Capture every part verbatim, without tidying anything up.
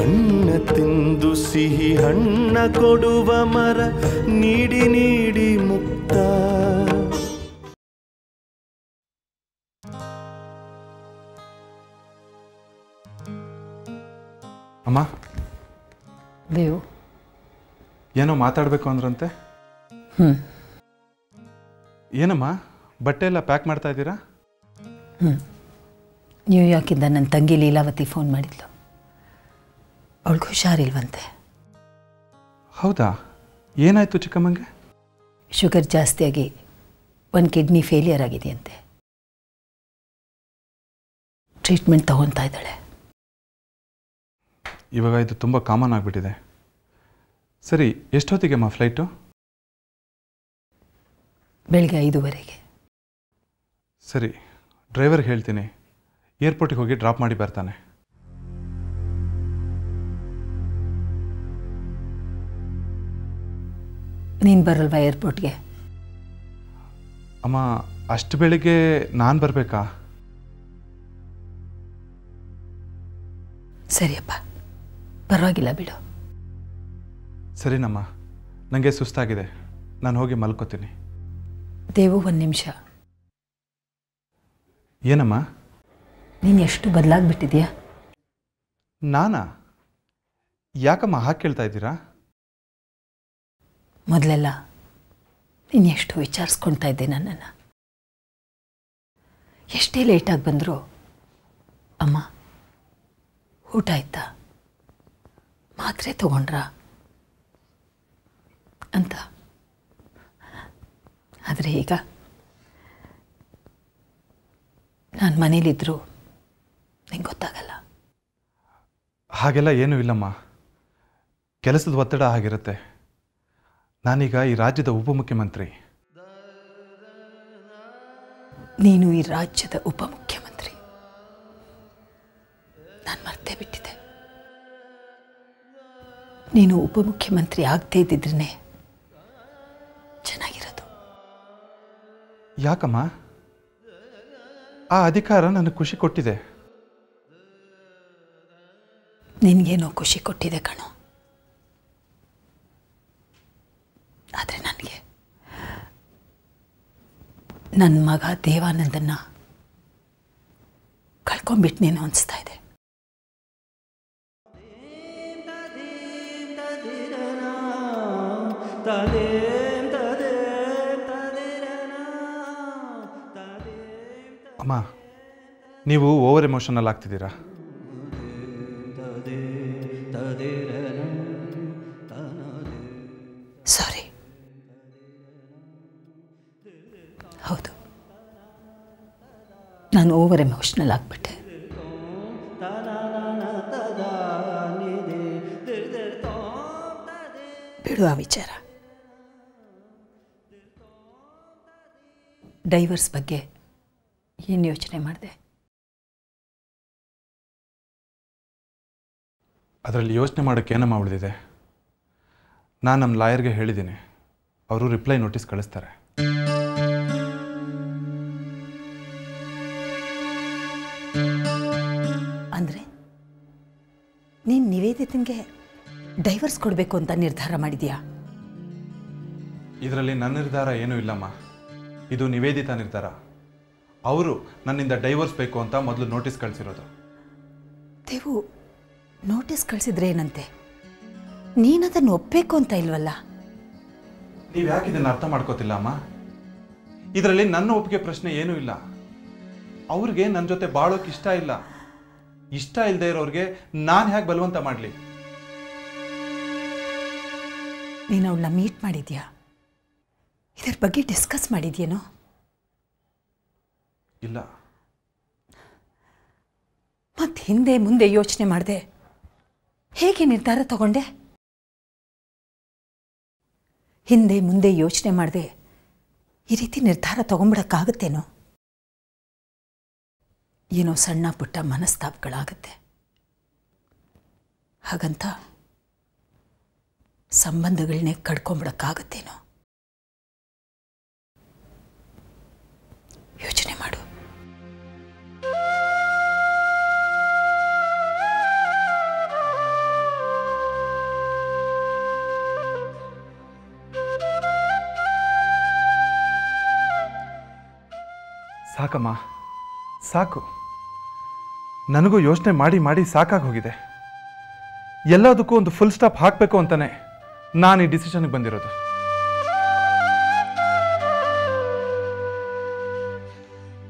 अन्न तिंदु सिहि हण्ण कोडुव मर needy needy मुक्त अम्मा देव येनो माताडबेकु अंद्रंते हम्म ಏನಮ್ಮ ಬಟ್ಟೆ ಎಲ್ಲ ಪ್ಯಾಕ್ ಮಾಡ್ತಾ ಇದ್ದೀರಾ ಹ್ಮ್ ನ್ಯೂಯಾರ್ಕಿಂದ ನನ್ನ ತಂಗಿ ಲೀಲಾವತಿ ಫೋನ್ ಮಾಡಿದ್ಲು ಅವಳಿಗೆ ಹುಷಾರಿಲ್ವಂತೆ ಹೌದಾ ಏನಾಯ್ತು ಚಿಕ್ಕಮ್ಮಂಗೆ ಶುಗರ್ ಜಾಸ್ತಿಯಾಗಿ ಒಂದು ಕಿಡ್ನಿ ಫೇಲಿಯರ್ ಆಗಿದೆಯಂತೆ ಟ್ರೀಟ್ಮೆಂಟ್ ತಗೊಂತಾ ಇದ್ದಾಳೆ ಇವಾಗ ಇದು ತುಂಬಾ ಕಾಮನ್ ಆಗಿಬಿಟ್ಟಿದೆ ಸರಿ ಎಷ್ಟೊತ್ತಿಗೆ ಅಮ್ಮ ಫ್ಲೈಟ್ ಬೆಳಗ್ಗೆ ಐದುವರೆಗೆ ಸರಿ ಡ್ರೈವರ್ ಹೇಳ್ತೀನಿ ಏರ್ಪೋರ್ಟ್ ಗೆ ಹೋಗಿ ಡ್ರಾಪ್ ಮಾಡಿ ಬರ್ತಾನೆ ನೀನ್ ಬರಲ್ವಾ ಏರ್ಪೋರ್ಟ್ ಗೆ ಅಮ್ಮ ಅಷ್ಟು ಬೆಳಗ್ಗೆ ನಾನು ಬರಬೇಕಾ ಸರಿಯಪ್ಪ ಪರವಾಗಿಲ್ಲ ಬಿಡು ಸರಿನಮ್ಮ ನನಗೆ ಸುಸ್ತಾಗಿದೆ ನಾನು ಹೋಗಿ ಮಲ್ಕೋತೀನಿ ದೇವು ಒಂದು ನಿಮಿಷ ಏನಮ್ಮ ನೀನು ಎಷ್ಟು ಬದಲಾಗ್ಬಿಟ್ಟಿದ್ಯಾ ನಾನಾ ಯಾಕಮ್ಮ ಹಾಗೆ ಕೇಳ್ತಾ ಇದ್ದೀರಾ ಮೊದಲೆಲ್ಲ ನೀನು ಎಷ್ಟು ವಿಚಾರಿಸ್ಕೊಳ್ತಾ ಇದ್ದೆ ನನ್ನನ್ನು ಎಷ್ಟೇ ಲೇಟಾಗಿ ಬಂದರೂ ಅಮ್ಮ ಊಟ ಆಯ್ತಾ ಮಾತ್ರೆ ತಗೊಂಡ್ರಾ ಅಂತ ಆದರೆ ಈಗ ನಾನು ಮನೇಲಿದ್ದರೂ ನಿಂಗೆ ಗೊತ್ತಾಗಲ್ಲ ಹಾಗೆಲ್ಲ ಏನೂ ಇಲ್ಲಮ್ಮ ಕೆಲಸದ ಒತ್ತಡ ಆಗಿರುತ್ತೆ ನಾನೀಗ ಈ ರಾಜ್ಯದ ಉಪಮುಖ್ಯಮಂತ್ರಿ ನೀನು ಈ ರಾಜ್ಯದ ಉಪಮುಖ್ಯಮಂತ್ರಿ ನಾನು ಮರ್ತೇ ಬಿಟ್ಟಿದ್ದೆ ನೀನು ಉಪಮುಖ್ಯಮಂತ್ರಿ ಆಗದೇ ಇದ್ದಿದ್ರೇ ಚೆನ್ನಾಗಿರುತ್ತೆ ಯಾಕಮ್ಮ ಆ ಅಧಿಕಾರ ನನಗೆ ಖುಷಿ ಕೊಟ್ಟಿದೆ ನಿನಗೇನೋ ಖುಷಿ ಕೊಟ್ಟಿದೆ ಕಣೋ ಆದರೆ ನನಗೆ ನನ್ನ ಮಗ ದೇವಾನಂದನ್ನ ಕಳ್ಕೊಂಡ್ಬಿಟ್ನೇನೋ ಅನಿಸ್ತಾ ಇದೆ ಅಮ್ಮ ನೀವು ಓವರ್ ಎಮೋಷನಲ್ ಆಗ್ತಿದ್ದೀರಾ ಸಾರಿ ಹೌದು ನಾನು ಓವರ್ ಎಮೋಷನಲ್ ಆಗ್ಬಿಟ್ಟೆ ಬಿಡು ಆ ವಿಚಾರ ಡೈವರ್ಸ್ ಬಗ್ಗೆ ಏನು ಯೋಚನೆ ಮಾಡಿದೆ ಅದರಲ್ಲಿ ಯೋಚನೆ ಮಾಡೋಕ್ಕೆ ಏನಮ್ಮ ಉಳಿದಿದೆ ನಾನು ನಮ್ಮ ಲಾಯರ್ಗೆ ಹೇಳಿದ್ದೀನಿ ಅವರು ರಿಪ್ಲೈ ನೋಟಿಸ್ ಕಳಿಸ್ತಾರೆ ಅಂದರೆ ನೀನು ನಿವೇದಿತನಿಗೆ ಡೈವರ್ಸ್ ಕೊಡಬೇಕು ಅಂತ ನಿರ್ಧಾರ ಮಾಡಿದ್ಯಾ ಇದರಲ್ಲಿ ನನ್ನ ನಿರ್ಧಾರ ಏನೂ ಇಲ್ಲಮ್ಮ ಇದು ನಿವೇದಿತ ನಿರ್ಧಾರ ಅವರು ನನ್ನಿಂದ ಡೈವರ್ಸ್ ಬೇಕು ಅಂತ ಮೊದಲು ನೋಟಿಸ್ ಕಳಿಸಿರೋದು ದೇವು ನೋಟಿಸ್ ಕಳಿಸಿದ್ರೆ ಏನಂತೆ ನೀನು ಅದನ್ನು ಒಪ್ಪಬೇಕು ಅಂತ ಇಲ್ವಲ್ಲ ನೀವು ಯಾಕೆ ಇದನ್ನು ಅರ್ಥ ಮಾಡ್ಕೋತಿಲ್ಲ ಅಮ್ಮ ಇದರಲ್ಲಿ ನನ್ನ ಒಪ್ಪಿಗೆ ಪ್ರಶ್ನೆ ಏನೂ ಇಲ್ಲ ಅವ್ರಿಗೆ ನನ್ನ ಜೊತೆ ಬಾಳೋಕೆ ಇಷ್ಟ ಇಲ್ಲ ಇಷ್ಟ ಇಲ್ಲದೆ ಇರೋರಿಗೆ ನಾನು ಹೇಗೆ ಬಲವಂತ ಮಾಡಲಿ ನೀನು ಅವಳನ್ನ ಮೀಟ್ ಮಾಡಿದ್ಯಾ ಇದರ ಬಗ್ಗೆ ಡಿಸ್ಕಸ್ ಮಾಡಿದ್ಯೇನೋ ಇಲ್ಲ ಮತ್ತೆ ಹಿಂದೆ ಮುಂದೆ ಯೋಚನೆ ಮಾಡಿದೆ ಹೇಗೆ ನಿರ್ಧಾರ ತಗೊಂಡೆ ಹಿಂದೆ ಮುಂದೆ ಯೋಚನೆ ಮಾಡಿದೆ ಈ ರೀತಿ ನಿರ್ಧಾರ ತಗೊಂಡ್ಬಿಡಕ್ಕಾಗತ್ತೇನೋ ಏನೋ ಸಣ್ಣ ಪುಟ್ಟ ಮನಸ್ತಾಪಗಳಾಗತ್ತೆ ಹಾಗಂತ ಸಂಬಂಧಗಳನ್ನೇ ಕಡ್ಕೊಂಡ್ಬಿಡಕ್ಕಾಗತ್ತೇನೋ ಯೋಚನೆ ಮಾಡು ಸಾಕಮ್ಮ ಸಾಕು, ನನಗೂ ಯೋಚನೆ ಮಾಡಿ ಮಾಡಿ ಸಾಕಾಗಿ ಹೋಗಿದೆ. ಎಲ್ಲದಕ್ಕೂ ಒಂದು ಫುಲ್ ಸ್ಟಾಪ್ ಹಾಕಬೇಕು ಅಂತಾನೆ ನಾನು ಈ ಡಿಸಿಷನ್ಗೆ ಬಂದಿರೋದು.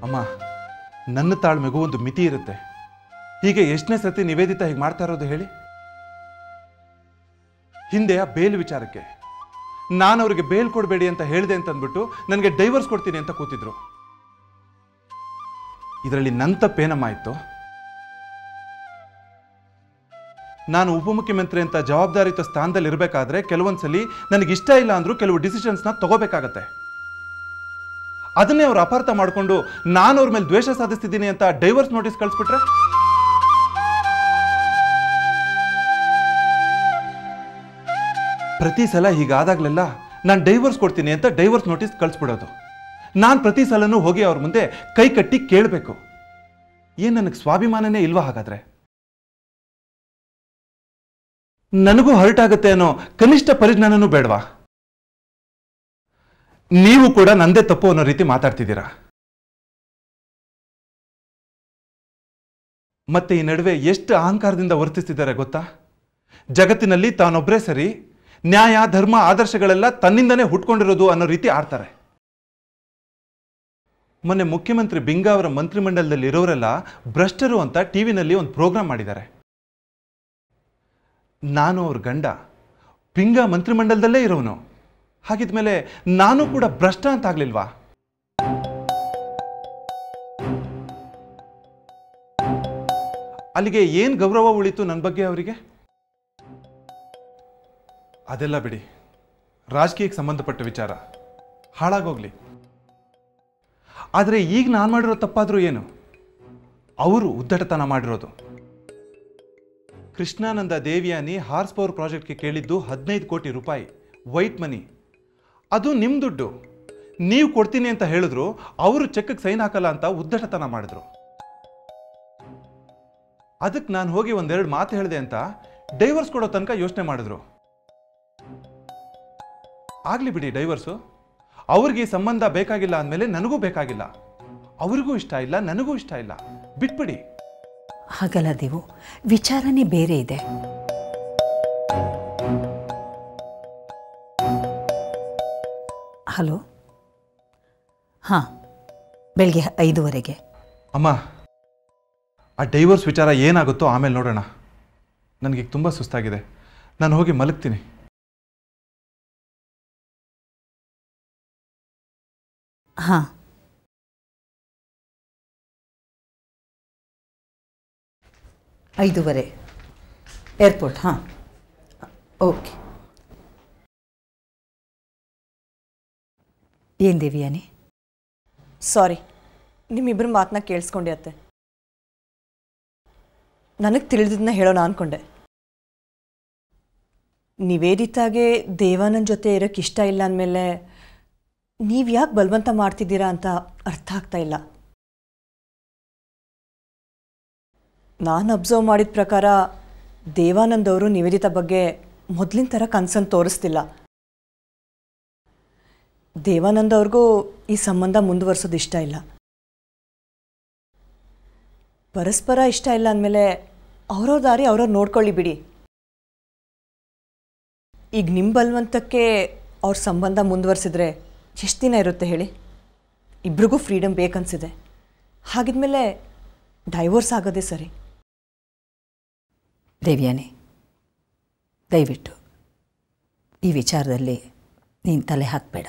ಅಮ್ಮ, ನನ್ನ ತಾಳ್ಮೆಗೂ ಒಂದು ಮಿತಿ ಇರುತ್ತೆ. ಹೀಗೆ ಎಷ್ಟನೇ ಸತಿ ನಿವೇದಿತ ಹೀಗೆ ಮಾಡ್ತಾ ಇರೋದು ಹೇಳಿ? ಹಿಂದೆ ಆ ಬೇಲ್ ವಿಚಾರಕ್ಕೆ ನಾನು ಅವರಿಗೆ ಬೇಲ್ ಕೊಡಬೇಡಿ ಅಂತ ಹೇಳಿದೆ ಅಂತ ಅಂದ್ಬಿಟ್ಟು ನನಗೆ ಡೈವರ್ಸ್ ಕೊಡ್ತೀನಿ ಅಂತ ಕೂತಿದ್ರು. ಇದರಲ್ಲಿ ನನ್ನ ತಪ್ಪೇನಮ್ಮ ಆಯಿತು? ನಾನು ಉಪಮುಖ್ಯಮಂತ್ರಿ ಅಂತ ಜವಾಬ್ದಾರಿಯುತ ಸ್ಥಾನದಲ್ಲಿ ಇರಬೇಕಾದ್ರೆ ಕೆಲವೊಂದ್ಸಲಿ ನನಗಿಷ್ಟ ಇಲ್ಲ ಅಂದರೂ ಕೆಲವು ಡಿಸಿಷನ್ಸ್ನ ತಗೋಬೇಕಾಗತ್ತೆ. ಅದನ್ನೇ ಅವ್ರು ಅಪಾರ್ಥ ಮಾಡಿಕೊಂಡು ನಾನು ಅವ್ರ ಮೇಲೆ ದ್ವೇಷ ಸಾಧಿಸ್ತಿದ್ದೀನಿ ಅಂತ ಡೈವರ್ಸ್ ನೋಟಿಸ್ ಕಳಿಸ್ಬಿಟ್ರೆ? ಪ್ರತಿ ಸಲ ಹೀಗಾದಾಗಲೆಲ್ಲ ನಾನು ಡೈವರ್ಸ್ ಕೊಡ್ತೀನಿ ಅಂತ ಡೈವರ್ಸ್ ನೋಟಿಸ್ ಕಳಿಸ್ಬಿಡೋದು. ನಾನು ಪ್ರತಿ ಸಲನೂ ಹೋಗಿ ಅವ್ರ ಮುಂದೆ ಕೈ ಕಟ್ಟಿ ಕೇಳಬೇಕು. ಏನು ನನಗೆ ಸ್ವಾಭಿಮಾನನೇ ಇಲ್ವಾ? ಹಾಗಾದರೆ ನನಗೂ ಹರ್ಟ್ ಆಗುತ್ತೆ ಅನ್ನೋ ಕನಿಷ್ಠ ಪರಿಜ್ಞಾನನೂ ಬೇಡವಾ? ನೀವು ಕೂಡ ನಂದೇ ತಪ್ಪು ಅನ್ನೋ ರೀತಿ ಮಾತಾಡ್ತಿದ್ದೀರಾ. ಮತ್ತೆ ಈ ನಡುವೆ ಎಷ್ಟು ಅಹಂಕಾರದಿಂದ ವರ್ತಿಸ್ತಿದ್ದಾರೆ ಗೊತ್ತಾ? ಜಗತ್ತಿನಲ್ಲಿ ತಾನೊಬ್ಬರೇ ಸರಿ, ನ್ಯಾಯ ಧರ್ಮ ಆದರ್ಶಗಳೆಲ್ಲ ತನ್ನಿಂದನೇ ಹುಟ್ಕೊಂಡಿರೋದು ಅನ್ನೋ ರೀತಿ ಆಡ್ತಾರೆ. ಮೊನ್ನೆ ಮುಖ್ಯಮಂತ್ರಿ ಬಿಂಗ ಅವರ ಮಂತ್ರಿಮಂಡಲದಲ್ಲಿ ಇರೋರೆಲ್ಲ ಭ್ರಷ್ಟರು ಅಂತ ಟಿ ವಿನಲ್ಲಿ ಒಂದು ಪ್ರೋಗ್ರಾಮ್ ಮಾಡಿದ್ದಾರೆ. ನಾನು ಅವ್ರ ಗಂಡ, ಬಿಂಗ ಮಂತ್ರಿಮಂಡಲದಲ್ಲೇ ಇರೋನು. ಹಾಗಿದ್ಮೇಲೆ ನಾನು ಕೂಡ ಭ್ರಷ್ಟ ಅಂತ ಆಗ್ಲಿಲ್ವಾ? ಅಲ್ಲಿಗೆ ಏನು ಗೌರವ ಉಳಿತು ನನ್ನ ಬಗ್ಗೆ ಅವರಿಗೆ? ಅದೆಲ್ಲ ಬಿಡಿ, ರಾಜಕೀಯಕ್ಕೆ ಸಂಬಂಧಪಟ್ಟ ವಿಚಾರ ಹಾಳಾಗೋಗ್ಲಿ. ಆದರೆ ಈಗ ನಾನು ಮಾಡಿರೋ ತಪ್ಪಾದರೂ ಏನು? ಅವರು ಉದ್ದಟತನ ಮಾಡಿರೋದು. ಕೃಷ್ಣಾನಂದ ದೇವಿಯಾನಿ ಹಾರ್ಸ್ ಪವರ್ ಪ್ರಾಜೆಕ್ಟ್ಗೆ ಕೇಳಿದ್ದು ಹದಿನೈದು ಕೋಟಿ ರೂಪಾಯಿ ವೈಟ್ ಮನಿ. ಅದು ನಿಮ್ಮ ದುಡ್ಡು, ನೀವು ಕೊಡ್ತೀನಿ ಅಂತ ಹೇಳಿದ್ರು. ಅವರು ಚೆಕ್ಗೆ ಸೈನ್ ಹಾಕಲ್ಲ ಅಂತ ಉದ್ದಟತನ ಮಾಡಿದ್ರು. ಅದಕ್ಕೆ ನಾನು ಹೋಗಿ ಒಂದೆರಡು ಮಾತು ಹೇಳಿದೆ ಅಂತ ಡೈವರ್ಸ್ ಕೊಡೋ ತನಕ ಯೋಚನೆ ಮಾಡಿದ್ರು. ಆಗಲಿ ಬಿಡಿ ಡೈವರ್ಸು, ಅವ್ರಿಗೆ ಸಂಬಂಧ ಬೇಕಾಗಿಲ್ಲ ಅಂದಮೇಲೆ ನನಗೂ ಬೇಕಾಗಿಲ್ಲ. ಅವ್ರಿಗೂ ಇಷ್ಟ ಇಲ್ಲ, ನನಗೂ ಇಷ್ಟ ಇಲ್ಲ, ಬಿಟ್ಬಿಡಿ. ಹಾಗಲ್ಲ ದೇವು, ವಿಚಾರನೇ ಬೇರೆ ಇದೆ. ಹಲೋ, ಹಾಂ, ಬೆಳಗ್ಗೆ ಐದುವರೆಗೆ. ಅಮ್ಮ, ಆ ಡೈವರ್ಸ್ ವಿಚಾರ ಏನಾಗುತ್ತೋ ಆಮೇಲೆ ನೋಡೋಣ. ನನಗೆ ತುಂಬ ಸುಸ್ತಾಗಿದೆ, ನಾನು ಹೋಗಿ ಮಲಗ್ತೀನಿ. ಹಾಂ, ಐದುವರೆ ಏರ್ಪೋರ್ಟ್. ಹಾಂ, ಓಕೆ. ಏನು ದೇವಿಯಾನಿ? ಸಾರಿ, ನಿಮ್ಮಿಬ್ಬರ ಮಾತನ್ನ ಕೇಳಿಸ್ಕೊಂಡೆ ಅತ್ತೆ. ನನಗೆ ತಿಳಿದಿದ್ದನ್ನ ಹೇಳೋಣ ಅಂದ್ಕೊಂಡೆ. ನಿವೇದಿತಾಗೆ ದೇವಾನಂದ ಜೊತೆ ಇರೋಕ್ಕೆ ಇಷ್ಟ ಇಲ್ಲ ಅಂದಮೇಲೆ ನೀವು ಯಾಕೆ ಬಲವಂತ ಮಾಡ್ತಿದ್ದೀರಾ ಅಂತ ಅರ್ಥ ಆಗ್ತಾ ಇಲ್ಲ. ನಾನು ಅಬ್ಸರ್ವ್ ಮಾಡಿದ ಪ್ರಕಾರ ದೇವಾನಂದ್ ಅವರು ನಿವೇದಿತ ಬಗ್ಗೆ ಮೊದಲಿನ ಥರ ಕನ್ಸರ್ನ್ ತೋರಿಸ್ತಿಲ್ಲ. ದೇವಾನಂದ್ ಅವ್ರಿಗೂ ಈ ಸಂಬಂಧ ಮುಂದುವರ್ಸೋದು ಇಷ್ಟ ಇಲ್ಲ. ಪರಸ್ಪರ ಇಷ್ಟ ಇಲ್ಲ ಅಂದಮೇಲೆ ಅವರವ್ರ ದಾರಿ ಅವ್ರವ್ರು ನೋಡ್ಕೊಳ್ಳಿ ಬಿಡಿ. ಈಗ ನಿಮ್ಮ ಬಲವಂತಕ್ಕೆ ಅವ್ರ ಸಂಬಂಧ ಮುಂದುವರ್ಸಿದ್ರೆ ಎಷ್ಟು ದಿನ ಇರುತ್ತೆ ಹೇಳಿ? ಇಬ್ರಿಗೂ ಫ್ರೀಡಮ್ ಬೇಕನ್ನಿಸಿದೆ. ಹಾಗಿದ್ಮೇಲೆ ಡೈವೋರ್ಸ್ ಆಗೋದೇ ಸರಿ. ದೇವ್ಯಾನಿ, ದಯವಿಟ್ಟು ಈ ವಿಚಾರದಲ್ಲಿ ನೀನು ತಲೆ ಹಾಕಬೇಡ.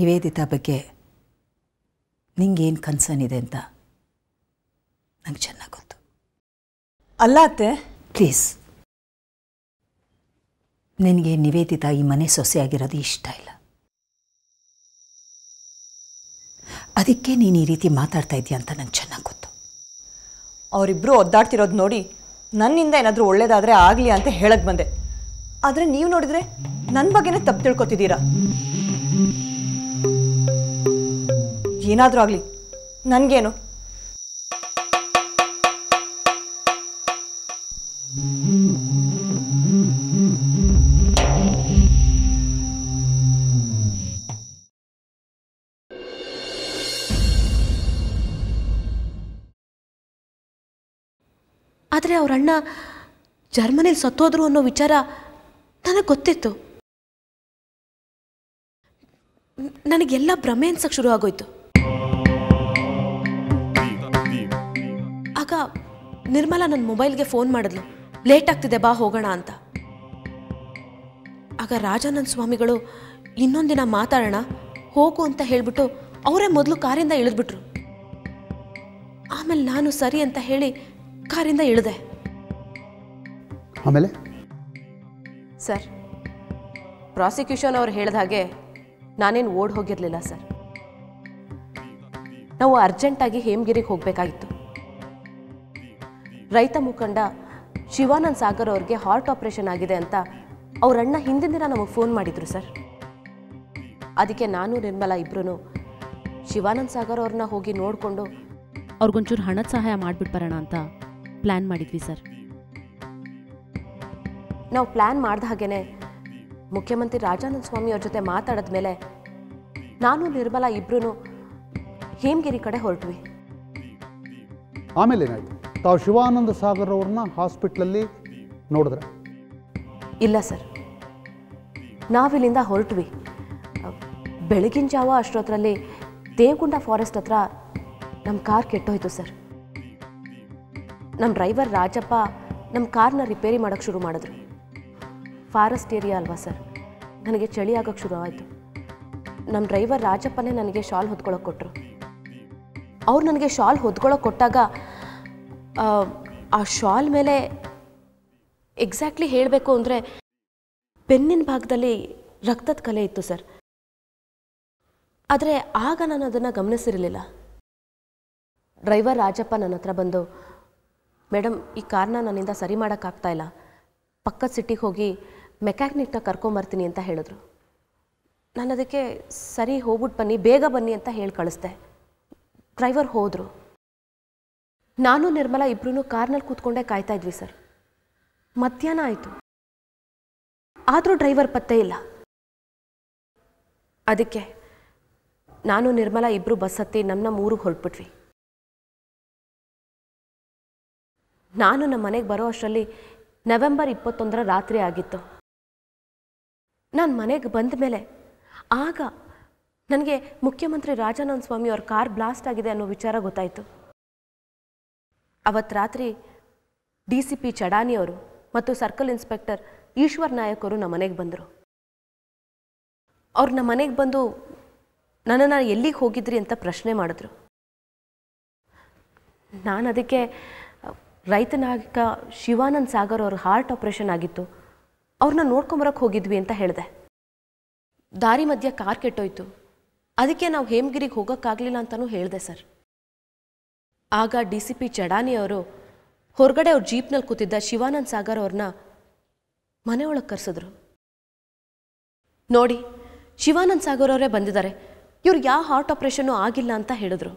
ನಿವೇದಿತ ಬಗ್ಗೆ ನಿಂಗೇನು ಕನ್ಸರ್ನ್ ಇದೆ ಅಂತ ನಂಗೆ ಚೆನ್ನಾಗಿ ಗೊತ್ತು. ಅಲ್ಲ ಅತ್ತೆ, ಪ್ಲೀಸ್, ನಿನಗೆ ನಿವೇದಿತ ಈ ಮನೆ ಸೊಸೆಯಾಗಿರೋದು ಇಷ್ಟ ಇಲ್ಲ. ಅದಕ್ಕೆ ನೀನು ಈ ರೀತಿ ಮಾತಾಡ್ತಾ ಇದೀಯ ಅಂತ ನಂಗೆ ಚೆನ್ನಾಗಿ ಗೊತ್ತು. ಅವರಿಬ್ಬರು ಒದ್ದಾಡ್ತಿರೋದು ನೋಡಿ ನನ್ನಿಂದ ಏನಾದರೂ ಒಳ್ಳೇದಾದರೆ ಆಗಲಿ ಅಂತ ಹೇಳಕ್ಕೆ ಬಂದೆ. ಆದರೆ ನೀವು ನೋಡಿದರೆ ನನ್ನ ಬಗ್ಗೆನೇ ತಪ್ಪು ತಿಳ್ಕೊತಿದ್ದೀರಾ. ಏನಾದರೂ ಆಗಲಿ ನನಗೇನು? ಆದರೆ ಅವರ ಅಣ್ಣ ಜರ್ಮನಿಯಲ್ಲಿ ಸತ್ತೋದ್ರು ಅನ್ನೋ ವಿಚಾರ ನನಗೆ ಗೊತ್ತಿತ್ತು. ನನಗೆಲ್ಲ ಭ್ರಮೆ ಅನ್ಸಕ್ಕೆ ಶುರು ಆಗೋಯ್ತು. ಆಗ ನಿರ್ಮಲಾ ನನ್ನ ಮೊಬೈಲ್ಗೆ ಫೋನ್ ಮಾಡಿದ್ಲು, ಲೇಟ್ ಆಗ್ತಿದೆ ಬಾ ಹೋಗೋಣ ಅಂತ. ಆಗ ರಾಜಾನಂದ ಸ್ವಾಮಿಗಳು ಇನ್ನೊಂದಿನ ಮಾತಾಡೋಣ ಹೋಗು ಅಂತ ಹೇಳಿಬಿಟ್ಟು ಅವರೇ ಮೊದಲು ಕಾರಿಂದ ಇಳಿದ್ಬಿಟ್ರು. ಆಮೇಲೆ ನಾನು ಸರಿ ಅಂತ ಹೇಳಿ ಕಾರಿಂದ ಇಳಿದೆ. ಆಮೇಲೆ ಸರ್, ಪ್ರಾಸಿಕ್ಯೂಷನ್ ಅವ್ರು ಹೇಳಿದ ಹಾಗೆ ನಾನೇನು ಓಡ್ ಹೋಗಿರಲಿಲ್ಲ ಸರ್. ನಾವು ಅರ್ಜೆಂಟಾಗಿ ಹೇಮಗಿರಿಗೆ ಹೋಗಬೇಕಾಗಿತ್ತು. ರೈತ ಮುಖಂಡ ಶಿವಾನಂದ್ ಸಾಗರ್ ಅವ್ರಿಗೆ ಹಾರ್ಟ್ ಆಪರೇಷನ್ ಆಗಿದೆ ಅಂತ ಅವರಣ್ಣ ಹಿಂದಿನ ದಿನ ನಮಗೆ ಫೋನ್ ಮಾಡಿದರು ಸರ್. ಅದಕ್ಕೆ ನಾನು ನಿರ್ಮಲಾ ಇಬ್ಬರೂ ಶಿವಾನಂದ್ ಸಾಗರ್ ಅವ್ರನ್ನ ಹೋಗಿ ನೋಡಿಕೊಂಡು ಅವ್ರಿಗೊಂಚೂರು ಹಣದ ಸಹಾಯ ಮಾಡಿಬಿಟ್ಟು ಬರೋಣ ಅಂತ ಪ್ಲ್ಯಾನ್ ಮಾಡಿದ್ವಿ ಸರ್. ನಾವು ಪ್ಲ್ಯಾನ್ ಮಾಡಿದ ಹಾಗೇ ಮುಖ್ಯಮಂತ್ರಿ ರಾಜಾನಂದ ಸ್ವಾಮಿ ಅವ್ರ ಜೊತೆ ಮಾತಾಡಿದ ಮೇಲೆ ನಾನು ನಿರ್ಮಲಾ ಇಬ್ಬರೂ ಹೇಮಗಿರಿ ಕಡೆ ಹೊರಟ್ವಿ. ಆಮೇಲೆ ಏನಾಯ್ತು? ತಾವು ಶಿವಾನಂದ ಸಾಗರ್ ಅವ್ರನ್ನ ಹಾಸ್ಪಿಟ್ಲಲ್ಲಿ ನೋಡಿದ್ರೆ? ಇಲ್ಲ ಸರ್, ನಾವಿಲ್ಲಿಂದ ಹೊರಟ್ವಿ. ಬೆಳಗಿನ ಜಾವ ಅಷ್ಟೊತ್ತರಲ್ಲಿ ದೇವಗುಂಡ ಫಾರೆಸ್ಟ್ ಹತ್ರ ನಮ್ಮ ಕಾರ್ ಕೆಟ್ಟೋಯ್ತು ಸರ್. ನಮ್ಮ ಡ್ರೈವರ್ ರಾಜಪ್ಪ ನಮ್ಮ ಕಾರ್ನ ರಿಪೇರಿ ಮಾಡೋಕ್ಕೆ ಶುರು ಮಾಡಿದ್ರು. ಫಾರೆಸ್ಟ್ ಏರಿಯಾ ಅಲ್ವಾ ಸರ್, ನನಗೆ ಚಳಿ ಆಗೋಕ್ಕೆ ಶುರು ಆಯಿತು. ನಮ್ಮ ಡ್ರೈವರ್ ರಾಜಪ್ಪನೇ ನನಗೆ ಶಾಲ್ ಹೊದ್ಕೊಳ್ಳೋಕೆ ಕೊಟ್ಟರು. ಅವ್ರು ನನಗೆ ಶಾಲ್ ಹೊದ್ಕೊಳ್ಳೋಕೆ ಕೊಟ್ಟಾಗ ಆ ಶಾಲ್ ಮೇಲೆ ಎಕ್ಸಾಕ್ಟ್ಲಿ ಹೇಳಬೇಕು ಅಂದರೆ ಬೆನ್ನಿನ ಭಾಗದಲ್ಲಿ ರಕ್ತದ ಕಲೆ ಇತ್ತು ಸರ್. ಆದರೆ ಆಗ ನಾನು ಅದನ್ನು ಗಮನಿಸಿರಲಿಲ್ಲ. ಡ್ರೈವರ್ ರಾಜಪ್ಪ ನನ್ನ ಹತ್ರ ಬಂದು, ಮೇಡಮ್ ಈ ಕಾರ್ನ ನನ್ನಿಂದ ಸರಿ ಮಾಡೋಕ್ಕಾಗ್ತಾಯಿಲ್ಲ, ಪಕ್ಕದ ಸಿಟಿಗೆ ಹೋಗಿ ಮೆಕ್ಯಾನಿಕ್ನ ಕರ್ಕೊಂಬರ್ತೀನಿ ಅಂತ ಹೇಳಿದ್ರು. ನಾನು ಅದಕ್ಕೆ ಸರಿ ಹೋಗ್ಬಿಟ್ಟು ಬನ್ನಿ ಬೇಗ ಬನ್ನಿ ಅಂತ ಹೇಳಿ ಕಳಿಸ್ದೆ. ಡ್ರೈವರ್ ಹೋದರು. ನಾನು ನಿರ್ಮಲಾ ಇಬ್ಬರೂ ಕಾರ್ನಲ್ಲಿ ಕೂತ್ಕೊಂಡೆ ಕಾಯ್ತಾ ಇದ್ವಿ ಸರ್. ಮಧ್ಯಾಹ್ನ ಆಯಿತು, ಆದರೂ ಡ್ರೈವರ್ ಪತ್ತೆ ಇಲ್ಲ. ಅದಕ್ಕೆ ನಾನು ನಿರ್ಮಲಾ ಇಬ್ಬರು ಬಸ್ ಹತ್ತಿ ನಮ್ಮ ನಮ್ಮ ಊರಿಗೆ ಹೊರಟ್ಬಿಟ್ವಿ. ನಾನು ನಮ್ಮ ಮನೆಗೆ ಬರೋ ಅಷ್ಟರಲ್ಲಿ ನವೆಂಬರ್ ಇಪ್ಪತ್ತೊಂದರ ರಾತ್ರಿ ಆಗಿತ್ತು. ನಾನು ಮನೆಗೆ ಬಂದ ಮೇಲೆ ಆಗ ನನಗೆ ಮುಖ್ಯಮಂತ್ರಿ ರಾಜಾನಂದ ಸ್ವಾಮಿ ಅವ್ರ ಕಾರ್ ಬ್ಲಾಸ್ಟ್ ಆಗಿದೆ ಅನ್ನೋ ವಿಚಾರ ಗೊತ್ತಾಯಿತು. ಅವತ್ತು ರಾತ್ರಿ ಡಿ ಸಿ ಪಿ ಚಡಾನಿಯವರು ಮತ್ತು ಸರ್ಕಲ್ ಇನ್ಸ್ಪೆಕ್ಟರ್ ಈಶ್ವರ್ ನಾಯಕರು ನಮ್ಮ ಮನೆಗೆ ಬಂದರು. ಅವ್ರು ನಮ್ಮ ಮನೆಗೆ ಬಂದು ನನ್ನನ್ನು ಎಲ್ಲಿಗೆ ಹೋಗಿದ್ರಿ ಅಂತ ಪ್ರಶ್ನೆ ಮಾಡಿದ್ರು. ನಾನು ಅದಕ್ಕೆ ರೈತ ನಾಯಕ ಶಿವಾನಂದ್ ಸಾಗರ್ ಅವ್ರ ಹಾರ್ಟ್ ಆಪರೇಷನ್ ಆಗಿತ್ತು, ಅವ್ರನ್ನ ನೋಡ್ಕೊಂಬರಕ್ಕೆ ಹೋಗಿದ್ವಿ ಅಂತ ಹೇಳಿದೆ. ದಾರಿ ಮಧ್ಯೆ ಕಾರ್ ಕೆಟ್ಟೋಯ್ತು, ಅದಕ್ಕೆ ನಾವು ಹೇಮಗಿರಿಗೆ ಹೋಗೋಕ್ಕಾಗಲಿಲ್ಲ ಅಂತಲೂ ಹೇಳಿದೆ ಸರ್. ಆಗ ಡಿ ಸಿ ಪಿ ಚಡಾನಿಯವರು ಹೊರಗಡೆ ಅವ್ರ ಜೀಪ್ನಲ್ಲಿ ಕೂತಿದ್ದ ಶಿವಾನಂದ್ ಸಾಗರ್ ಅವ್ರನ್ನ ಮನೆಯೊಳಗೆ ಕರೆಸಿದ್ರು. ನೋಡಿ, ಶಿವಾನಂದ್ ಸಾಗರ್ ಅವರೇ ಬಂದಿದ್ದಾರೆ, ಇವ್ರಿಗೆ ಯಾವ ಹಾರ್ಟ್ ಆಪರೇಷನ್ನು ಆಗಿಲ್ಲ ಅಂತ ಹೇಳಿದ್ರು.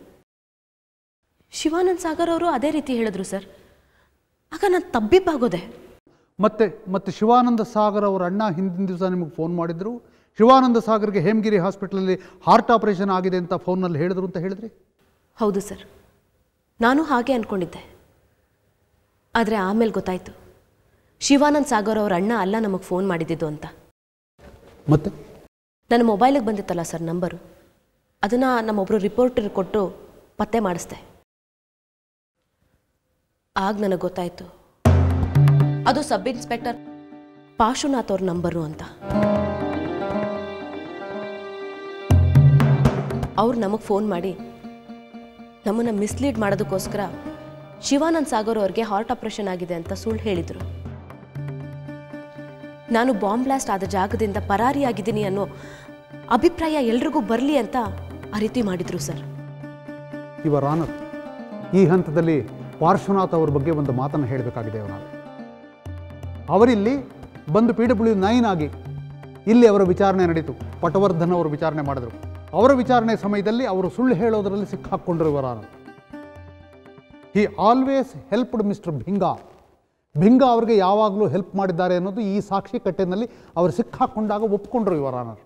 ಶಿವಾನಂದ್ ಸಾಗರ್ ಅವರು ಅದೇ ರೀತಿ ಹೇಳಿದ್ರು ಸರ್. ಆಗ ನಾನು ತಬ್ಬಿಬ್ಬಾಗೋದೆ. ಮತ್ತೆ ಮತ್ತೆ ಶಿವಾನಂದ ಸಾಗರ್ ಅವರ ಅಣ್ಣ ಹಿಂದಿನ ದಿವಸ ನಿಮಗೆ ಫೋನ್ ಮಾಡಿದ್ರು, ಶಿವಾನಂದ ಸಾಗರ್ಗೆ ಹೇಮಗಿರಿ ಹಾಸ್ಪಿಟಲಲ್ಲಿ ಹಾರ್ಟ್ ಆಪರೇಷನ್ ಆಗಿದೆ ಅಂತ ಫೋನಲ್ಲಿ ಹೇಳಿದ್ರು ಅಂತ ಹೇಳಿದ್ರಿ? ಹೌದು ಸರ್, ನಾನು ಹಾಗೆ ಅಂದ್ಕೊಂಡಿದ್ದೆ. ಆದರೆ ಆಮೇಲೆ ಗೊತ್ತಾಯಿತು ಶಿವಾನಂದ್ ಸಾಗರ್ ಅವ್ರ ಅಣ್ಣ ಅಲ್ಲ ನಮಗೆ ಫೋನ್ ಮಾಡಿದ್ದು ಅಂತ. ಮತ್ತೆ ನನ್ನ ಮೊಬೈಲಿಗೆ ಬಂದಿತ್ತಲ್ಲ ಸರ್ ನಂಬರು, ಅದನ್ನು ನಮ್ಮೊಬ್ಬರು ರಿಪೋರ್ಟರ್ ಕೊಟ್ಟು ಪತ್ತೆ ಮಾಡಿಸ್ದೆ. ಆಗ ನನಗೆ ಗೊತ್ತಾಯಿತು ಅದು ಸಬ್ ಇನ್ಸ್ಪೆಕ್ಟರ್ ಪಾಶುನಾಥ್ ಅವ್ರ ನಂಬರು ಅಂತ. ಅವ್ರು ನಮಗೆ ಫೋನ್ ಮಾಡಿ ನಮ್ಮನ್ನು ಮಿಸ್ಲೀಡ್ ಮಾಡೋದಕ್ಕೋಸ್ಕರ ಶಿವಾನಂದ್ ಸಾಗರ್ ಅವ್ರಿಗೆ ಹಾರ್ಟ್ ಆಪರೇಷನ್ ಆಗಿದೆ ಅಂತ ಸುಳ್ಳು ಹೇಳಿದರು. ನಾನು ಬಾಂಬ್ ಬ್ಲಾಸ್ಟ್ ಆದ ಜಾಗದಿಂದ ಪರಾರಿಯಾಗಿದ್ದೀನಿ ಅನ್ನೋ ಅಭಿಪ್ರಾಯ ಎಲ್ರಿಗೂ ಬರಲಿ ಅಂತ ಆ ರೀತಿ ಮಾಡಿದ್ರು ಸರ್. ಇವರ ಆನಂದ್, ಈ ಹಂತದಲ್ಲಿ ಪಾರ್ಶ್ವನಾಥ್ ಅವ್ರ ಬಗ್ಗೆ ಒಂದು ಮಾತನ್ನು ಹೇಳಬೇಕಾಗಿದೆ. ಅವರ ಅವರಿಲ್ಲಿ ಬಂದು ಪಿ ಡಬ್ಲ್ಯೂ ನೈನ್ ಆಗಿ ಇಲ್ಲಿ ಅವರ ವಿಚಾರಣೆ ನಡೀತು. ಪಟವರ್ಧನ್ ಅವರು ವಿಚಾರಣೆ ಮಾಡಿದರು. ಅವರ ವಿಚಾರಣೆ ಸಮಯದಲ್ಲಿ ಅವರು ಸುಳ್ಳು ಹೇಳೋದರಲ್ಲಿ ಸಿಕ್ಕಾಕ್ಕೊಂಡ್ರು ಇವರ Anand. He always helped mister Bhinga. Bhinga ಅವ್ರಿಗೆ ಯಾವಾಗಲೂ ಹೆಲ್ಪ್ ಮಾಡಿದ್ದಾರೆ ಅನ್ನೋದು ಈ ಸಾಕ್ಷಿ ಕಟ್ಟೆನಲ್ಲಿ ಅವರು ಸಿಕ್ಕಾಕ್ಕೊಂಡಾಗ ಒಪ್ಪಿಕೊಂಡ್ರು ಇವರ ಆನಂದ್.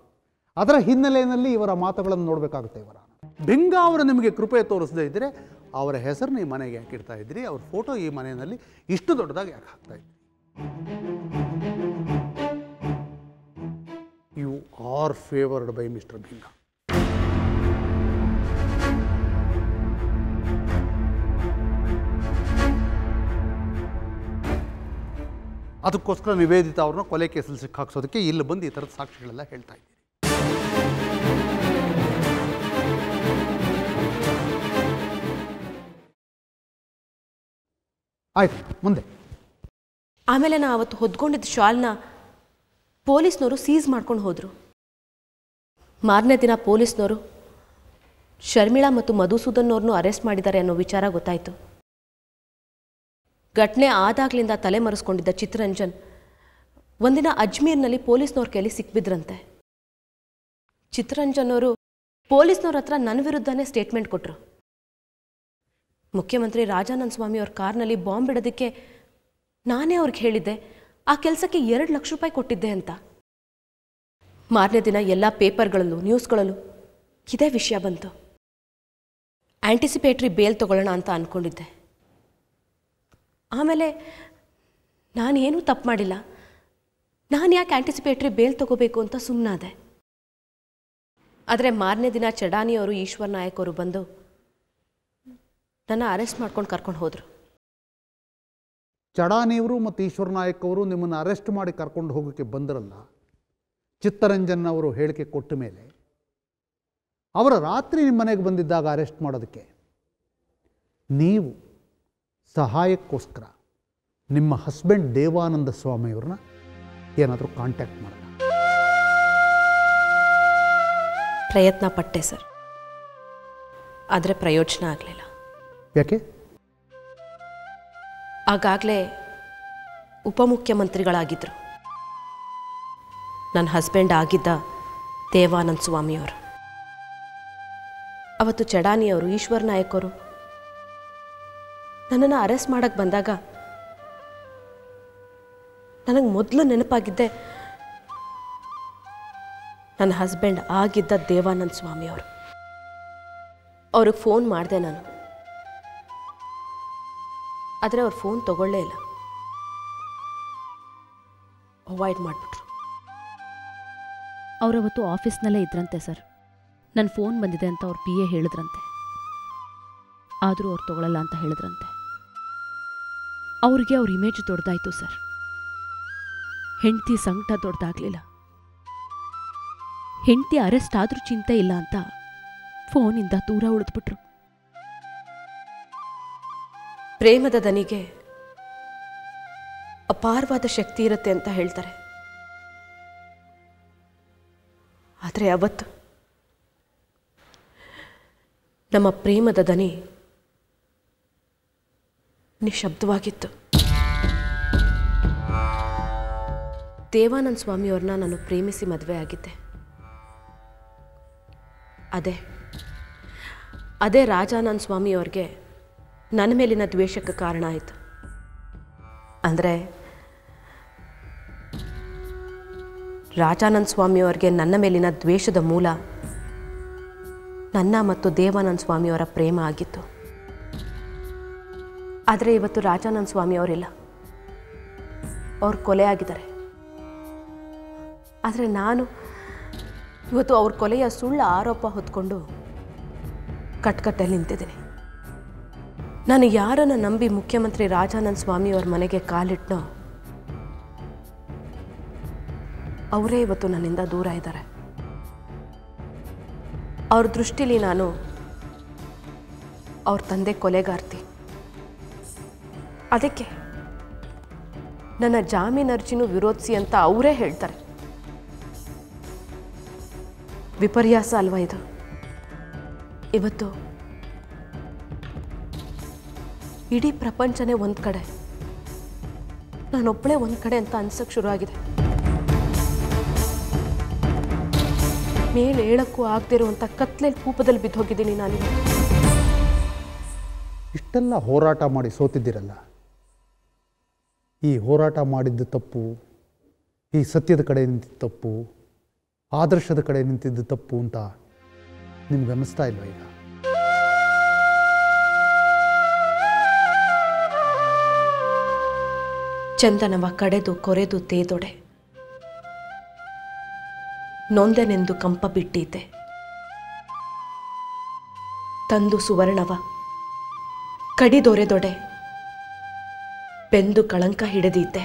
ಅದರ ಹಿನ್ನೆಲೆಯಲ್ಲಿ ಇವರ ಮಾತುಗಳನ್ನು ನೋಡಬೇಕಾಗುತ್ತೆ ಇವರ ಆನಂದ್. ಡಿಂಗ ಅವರು ನಿಮಗೆ ಕೃಪೆ ತೋರಿಸದೇ ಇದ್ದರೆ ಅವರ ಹೆಸರನ್ನ ಈ ಮನೆಗೆ ಯಾಕೆ ಇಡ್ತಾ ಇದ್ರಿ? ಅವರ ಫೋಟೋ ಈ ಮನೆಯಲ್ಲಿ ಇಷ್ಟು ದೊಡ್ಡದಾಗಿ ಯಾಕೆ ಹಾಕ್ತಾ ಇದ್ರಿ? You are favoured by mister Bhinga. ಅದಕ್ಕೋಸ್ಕರ ನಿವೇದಿತಾ ಅವ್ರನ್ನ ಕೊಲೆ ಕೇಸಲ್ಲಿ ಸಿಕ್ಕಾಕ್ಸೋದಕ್ಕೆ ಇಲ್ಲಿ ಬಂದು ಈ ಥರದ ಸಾಕ್ಷಿಗಳೆಲ್ಲ ಹೇಳ್ತಾ ಇದ್ದೀರಿ. ಆಯ್ತು, ಮುಂದೆ. ಆಮೇಲೆ ನಾ ಅವತ್ತು ಹೊದ್ಕೊಂಡಿದ್ದ ಶಾಲ್ನ ಪೊಲೀಸ್ನವರು ಸೀಸ್ ಮಾಡ್ಕೊಂಡು ಹೋದರು. ಮಾರನೇ ದಿನ ಪೊಲೀಸ್ನವರು ಶರ್ಮಿಳಾ ಮತ್ತು ಮಧುಸೂದನ್ನವ್ರನ್ನೂ ಅರೆಸ್ಟ್ ಮಾಡಿದ್ದಾರೆ ಅನ್ನೋ ವಿಚಾರ ಗೊತ್ತಾಯಿತು. ಘಟನೆ ಆದಾಗ್ಲಿಂದ ತಲೆ ಮರೆಸ್ಕೊಂಡಿದ್ದ ಚಿತ್ರರಂಜನ್ ಒಂದಿನ ಅಜ್ಮೀರ್ನಲ್ಲಿ ಪೊಲೀಸ್ನವ್ರ ಕೈಲಿ ಸಿಕ್ಬಿದ್ರಂತೆ. ಚಿತ್ರರಂಜನ್ ಅವರು ಪೊಲೀಸ್ನವ್ರ ಹತ್ರ ನನ್ನ ವಿರುದ್ಧನೇ ಸ್ಟೇಟ್ಮೆಂಟ್ ಕೊಟ್ಟರು. ಮುಖ್ಯಮಂತ್ರಿ ರಾಜಾನಂದ್ ಸ್ವಾಮಿ ಅವ್ರ ಕಾರ್ನಲ್ಲಿ ಬಾಂಬ್ ಇಡೋದಕ್ಕೆ ನಾನೇ ಅವ್ರಿಗೆ ಹೇಳಿದ್ದೆ, ಆ ಕೆಲಸಕ್ಕೆ ಎರಡು ಲಕ್ಷ ರೂಪಾಯಿ ಕೊಟ್ಟಿದ್ದೆ ಅಂತ. ಮಾರನೇ ದಿನ ಎಲ್ಲ ಪೇಪರ್ಗಳಲ್ಲೂ ನ್ಯೂಸ್ಗಳಲ್ಲೂ ಇದೇ ವಿಷಯ ಬಂತು. ಆ್ಯಂಟಿಸಿಪೇಟ್ರಿ ಬೇಲ್ ತಗೊಳ್ಳೋಣ ಅಂತ ಅಂದ್ಕೊಂಡಿದ್ದೆ. ಆಮೇಲೆ ನಾನೇನೂ ತಪ್ಪು ಮಾಡಿಲ್ಲ, ನಾನು ಯಾಕೆ ಆ್ಯಂಟಿಸಿಪೇಟ್ರಿ ಬೇಲ್ ತಗೋಬೇಕು ಅಂತ ಸುಮ್ಮನಾದೆ. ಆದರೆ ಮಾರನೇ ದಿನ ಚಡಾನಿಯವರು ಈಶ್ವರ್ ನಾಯಕ್ ಅವರು ಬಂದು ನನ್ನ ಅರೆಸ್ಟ್ ಮಾಡ್ಕೊಂಡು ಕರ್ಕೊಂಡು ಹೋದರು. ಚಡಾನಿಯವರು ಮತ್ತು ಈಶ್ವರ್ ನಾಯಕ್ ಅವರು ನಿಮ್ಮನ್ನು ಅರೆಸ್ಟ್ ಮಾಡಿ ಕರ್ಕೊಂಡು ಹೋಗೋಕ್ಕೆ ಬಂದರಲ್ಲ, ಚಿತ್ತರಂಜನ್ ಅವರು ಹೇಳಿಕೆ ಕೊಟ್ಟ ಮೇಲೆ ಅವರ ರಾತ್ರಿ ನಿಮ್ಮ ಮನೆಗೆ ಬಂದಿದ್ದಾಗ ಅರೆಸ್ಟ್ ಮಾಡೋದಕ್ಕೆ ನೀವು ಸಹಾಯಕ್ಕೋಸ್ಕರ ನಿಮ್ಮ ಹಸ್ಬೆಂಡ್ ದೇವಾನಂದ ಸ್ವಾಮಿಯವ್ರನ್ನ ಏನಾದರೂ ಕಾಂಟ್ಯಾಕ್ಟ್ ಮಾಡೋಣ ಪ್ರಯತ್ನ ಪಟ್ಟೆ ಸರ್, ಆದರೆ ಪ್ರಯೋಜನ ಆಗಲಿಲ್ಲ. ಯಾಕೆ? ಆಗಾಗಲೇ ಉಪಮುಖ್ಯಮಂತ್ರಿಗಳಾಗಿದ್ದರು ನನ್ನ ಹಸ್ಬೆಂಡ್ ಆಗಿದ್ದ ದೇವಾನಂದ ಸ್ವಾಮಿಯವರು. ಅವತ್ತು ಚಡಾನಿಯವರು ಈಶ್ವರ್ ನಾಯಕರು ನನ್ನನ್ನು ಅರೆಸ್ಟ್ ಮಾಡೋಕ್ಕೆ ಬಂದಾಗ ನನಗೆ ಮೊದಲು ನೆನಪಾಗಿದ್ದೆ ನನ್ನ ಹಸ್ಬೆಂಡ್ ಆಗಿದ್ದ ದೇವಾನಂದ ಸ್ವಾಮಿಯವರು. ಅವ್ರಿಗೆ ಫೋನ್ ಮಾಡಿದೆ ನಾನು, ಆದರೆ ಅವ್ರು ಫೋನ್ ತಗೊಳ್ಳೇ ಇಲ್ಲ, ಅವಾಯ್ಡ್ ಮಾಡಿಬಿಟ್ರು. ಅವರವತ್ತು ಆಫೀಸ್ನಲ್ಲೇ ಇದ್ರಂತೆ ಸರ್. ನನ್ನ ಫೋನ್ ಬಂದಿದೆ ಅಂತ ಅವ್ರು ಪಿ ಎ ಹೇಳಿದ್ರಂತೆ, ಆದರೂ ಅವ್ರು ತಗೊಳ್ಳಲ್ಲ ಅಂತ ಹೇಳಿದ್ರಂತೆ. ಅವ್ರಿಗೆ ಅವ್ರ ಇಮೇಜ್ ದೊಡ್ಡದಾಯಿತು ಸರ್, ಹೆಂಡತಿ ಸಂಕಟ ದೊಡ್ಡದಾಗಲಿಲ್ಲ. ಹೆಂಡತಿ ಅರೆಸ್ಟ್ ಆದರೂ ಚಿಂತೆ ಇಲ್ಲ ಅಂತ ಫೋನಿಂದ ದೂರ ಉಳಿದ್ಬಿಟ್ರು. ಪ್ರೇಮದ ದನಿಗೆ ಅಪಾರವಾದ ಶಕ್ತಿ ಇರುತ್ತೆ ಅಂತ ಹೇಳ್ತಾರೆ, ಆದರೆ ಅವತ್ತು ನಮ್ಮ ಪ್ರೇಮದ ದನಿ ನಿಶಬ್ದವಾಗಿತ್ತು. ದೇವಾನಂದ ಸ್ವಾಮಿಯವ್ರನ್ನ ನಾನು ಪ್ರೇಮಿಸಿ ಮದುವೆ ಆಗಿದ್ದೆ. ಅದೇ ಅದೇ ರಾಜಾನಂದ ಸ್ವಾಮಿಯವ್ರಿಗೆ ನನ್ನ ಮೇಲಿನ ದ್ವೇಷಕ್ಕೆ ಕಾರಣ ಆಯಿತು. ಅಂದರೆ ರಾಜಾನಂದ ಸ್ವಾಮಿಯವ್ರಿಗೆ ನನ್ನ ಮೇಲಿನ ದ್ವೇಷದ ಮೂಲ ನನ್ನ ಮತ್ತು ದೇವಾನಂದ ಸ್ವಾಮಿಯವರ ಪ್ರೇಮ ಆಗಿತ್ತು. ಆದರೆ ಇವತ್ತು ರಾಜಾನಂದ ಸ್ವಾಮಿಯವರಿಲ್ಲ, ಅವ್ರು ಕೊಲೆ ಆಗಿದ್ದಾರೆ. ಆದರೆ ನಾನು ಇವತ್ತು ಅವ್ರ ಕೊಲೆಯ ಸುಳ್ಳು ಆರೋಪ ಹೊತ್ಕೊಂಡು ಕಟ್ಕಟ್ಟಲ್ಲಿ ನಿಂತಿದ್ದೀನಿ. ನಾನು ಯಾರನ್ನು ನಂಬಿ ಮುಖ್ಯಮಂತ್ರಿ ರಾಜಾನಂದ ಸ್ವಾಮಿಯವ್ರ ಮನೆಗೆ ಕಾಲಿಟ್ಟನೋ ಅವರೇ ಇವತ್ತು ನನ್ನಿಂದ ದೂರ ಇದ್ದಾರೆ. ಅವ್ರ ದೃಷ್ಟಿಲಿ ನಾನು ಅವ್ರ ತಂದೆ ಕೊಲೆಗಾರ್ತಿ. ಅದಕ್ಕೆ ನನ್ನ ಜಾಮೀನು ಅರ್ಜಿನೂ ವಿರೋಧಿಸಿ ಅಂತ ಅವರೇ ಹೇಳ್ತಾರೆ. ವಿಪರ್ಯಾಸ ಅಲ್ವಾ ಇದು? ಇವತ್ತು ಇಡೀ ಪ್ರಪಂಚನೇ ಒಂದು ಕಡೆ, ನಾನೊಬ್ಬಳೇ ಒಂದು ಕಡೆ ಅಂತ ಅನ್ಸೋಕ್ಕೆ ಶುರುವಾಗಿದೆ. ಮೇಲೆ ಹೇಳೋಕ್ಕೂ ಆಗದಿರುವಂಥ ಕತ್ಲೆಯಲ್ಲಿ ಕೂಪದಲ್ಲಿ ಬಿದ್ದೋಗಿದ್ದೀನಿ ನಾನು. ಇಷ್ಟೆಲ್ಲ ಹೋರಾಟ ಮಾಡಿ ಸೋತಿದ್ದೀರಲ್ಲ, ಈ ಹೋರಾಟ ಮಾಡಿದ್ದು ತಪ್ಪು, ಈ ಸತ್ಯದ ಕಡೆ ನಿಂತಿದ್ದು ತಪ್ಪು, ಆದರ್ಶದ ಕಡೆ ನಿಂತಿದ್ದು ತಪ್ಪು ಅಂತ ನಿಮಗೆ ಅನಿಸ್ತಾ ಇಲ್ವಾ ಈಗ? ಚಂದನವ ಕಡೆದು ಕೊರೆದು ತೇದೊಡೆ ನೊಂದೆನೆಂದು ಕಂಪ ಬಿಟ್ಟಿದೆ. ತಂದು ಸುವರ್ಣವ ಕಡಿದೊರೆದೊಡೆ ಬೆಂದು ಕಳಂಕ ಹಿಡಿದಿದ್ದೆ.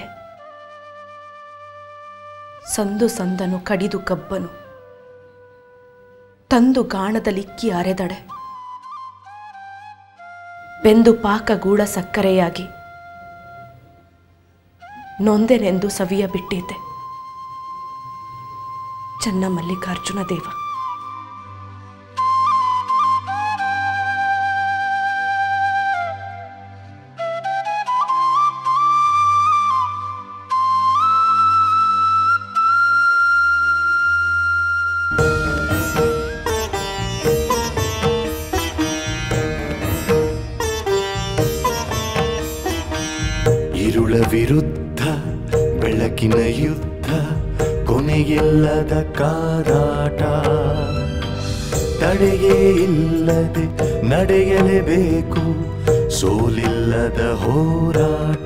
ಸಂದು ಸಂದನು ಕಡಿದು ಕಬ್ಬನು ತಂದು ಗಾಣದಲ್ಲಿಕ್ಕಿ ಅರೆದಡೆ ಬೆಂದು ಪಾಕ ಗೂಡ ಸಕ್ಕರೆಯಾಗಿ ನೊಂದೆನೆಂದು ಸವಿಯ ಬಿಟ್ಟಿದ್ದೆ. ಚನ್ನ ಮಲ್ಲಿಕಾರ್ಜುನ ದೇವ, ಇರುಳ ವಿರುದ್ಧ ಬೆಳಕಿನ ಯುದ್ಧ, ಕೊನೆಯಿಲ್ಲದ ಕಾದಾಟ, ತಡೆಯೇ ಇಲ್ಲದೆ ನಡೆಯಲೇಬೇಕು ಸೋಲಿಲ್ಲದ ಹೋರಾಟ.